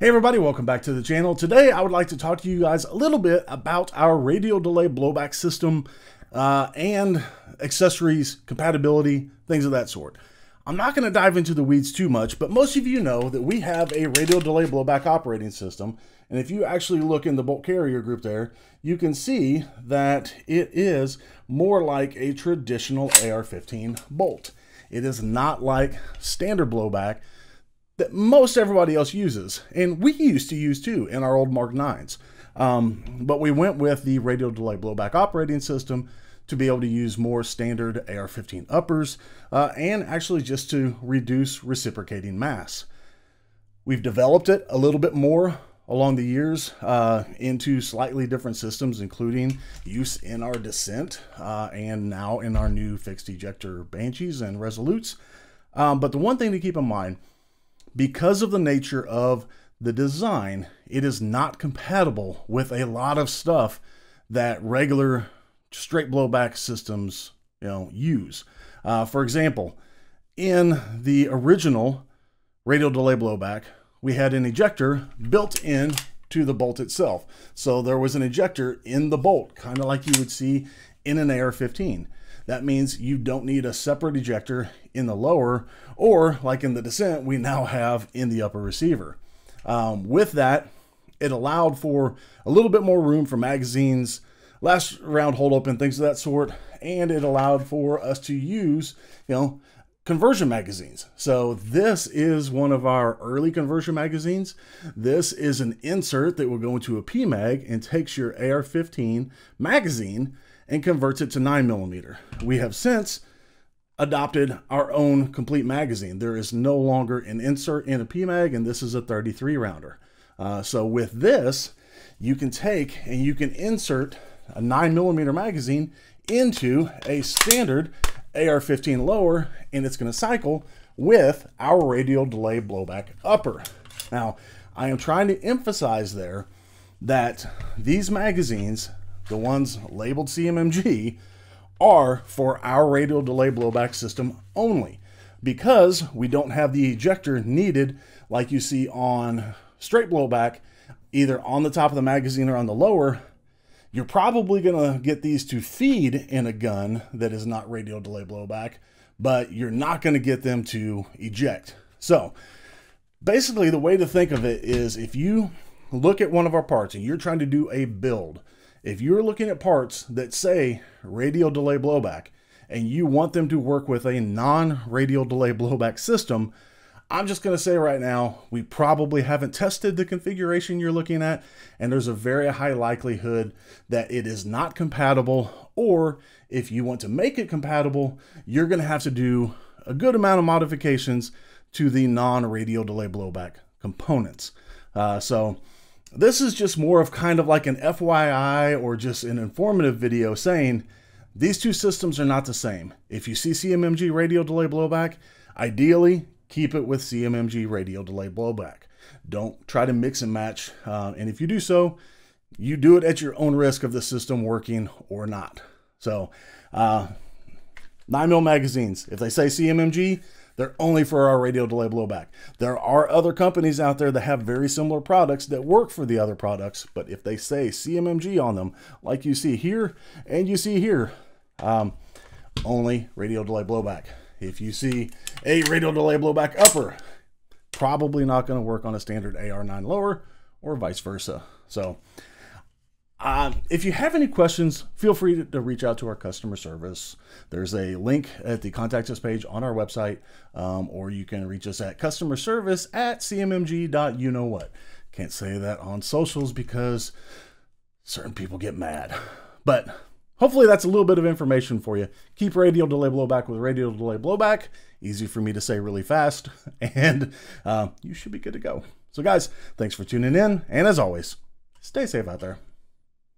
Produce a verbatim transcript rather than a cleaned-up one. Hey everybody, welcome back to the channel. Today I would like to talk to you guys a little bit about our radial delay blowback system uh, and accessories, compatibility, things of that sort. I'm not going to dive into the weeds too much, but most of you know that we have a radial delay blowback operating system. And if you actually look in the bolt carrier group there, you can see that it is more like a traditional A R fifteen bolt. It is not like standard blowback that most everybody else uses, and we used to use too in our old Mark nines. Um, but we went with the radial delay blowback operating system to be able to use more standard A R fifteen uppers uh, and actually just to reduce reciprocating mass. We've developed it a little bit more along the years uh, into slightly different systems, including use in our Dissent uh, and now in our new fixed ejector Banshees and Resolutes. Um, but the one thing to keep in mind, because of the nature of the design, it is not compatible with a lot of stuff that regular straight blowback systems, you know, use. Uh, for example, in the original radial delay blowback, we had an ejector built in to the bolt itself. So there was an ejector in the bolt, kind of like you would see in an A R fifteen. That means you don't need a separate ejector in the lower, or like in the Dissent, we now have in the upper receiver. Um, with that, it allowed for a little bit more room for magazines, last round hold up and things of that sort, and it allowed for us to use, you know, conversion magazines. So this is one of our early conversion magazines. This is an insert that will go into a P mag and takes your A R fifteen magazine and converts it to nine millimeter. We have since adopted our own complete magazine. There is no longer an insert in a P mag, and this is a thirty-three rounder. Uh, so with this, you can take and you can insert a nine millimeter magazine into a standard A R fifteen lower, and it's going to cycle with our radial delay blowback upper. Now, I am trying to emphasize there that these magazines, the ones labeled C M M G, are for our radial delay blowback system only, because we don't have the ejector needed like you see on straight blowback, either on the top of the magazine or on the lower. You're probably gonna get these to feed in a gun that is not radial delay blowback, but you're not gonna get them to eject. So basically the way to think of it is, if you look at one of our parts and you're trying to do a build, if you're looking at parts that say radial delay blowback and you want them to work with a non-radial delay blowback system, I'm just going to say right now, we probably haven't tested the configuration you're looking at, and there's a very high likelihood that it is not compatible, or if you want to make it compatible, you're going to have to do a good amount of modifications to the non-radial delay blowback components. Uh, so this is just more of kind of like an F Y I or just an informative video saying these two systems are not the same. If you see C M M G radial delay blowback, ideally keep it with C M M G radial delay blowback. Don't try to mix and match. Uh, and if you do so, you do it at your own risk of the system working or not. So uh, nine mil magazines, if they say C M M G, they're only for our radial delay blowback. There are other companies out there that have very similar products that work for the other products, but if they say C M M G on them, like you see here and you see here, um, only radial delay blowback. If you see a radial delay blowback upper, probably not going to work on a standard A R nine lower or vice versa. So Um, if you have any questions, feel free to, to reach out to our customer service. There's a link at the contact us page on our website, um, or you can reach us at customer service at C M M G dot you know what. Can't say that on socials because certain people get mad, but hopefully that's a little bit of information for you. Keep radial delay blowback with radial delay blowback. Easy for me to say really fast, and uh, you should be good to go. So guys, thanks for tuning in. And as always, stay safe out there.